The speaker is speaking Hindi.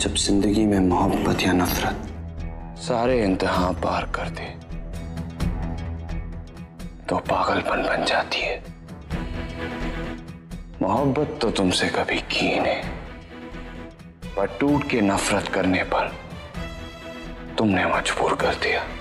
जब जिंदगी में मोहब्बत या नफरत सारे इंतहा पार कर दे तो पागलपन बन जाती है। मोहब्बत तो तुमसे कभी की नहीं, पर टूट के नफरत करने पर तुमने मजबूर कर दिया।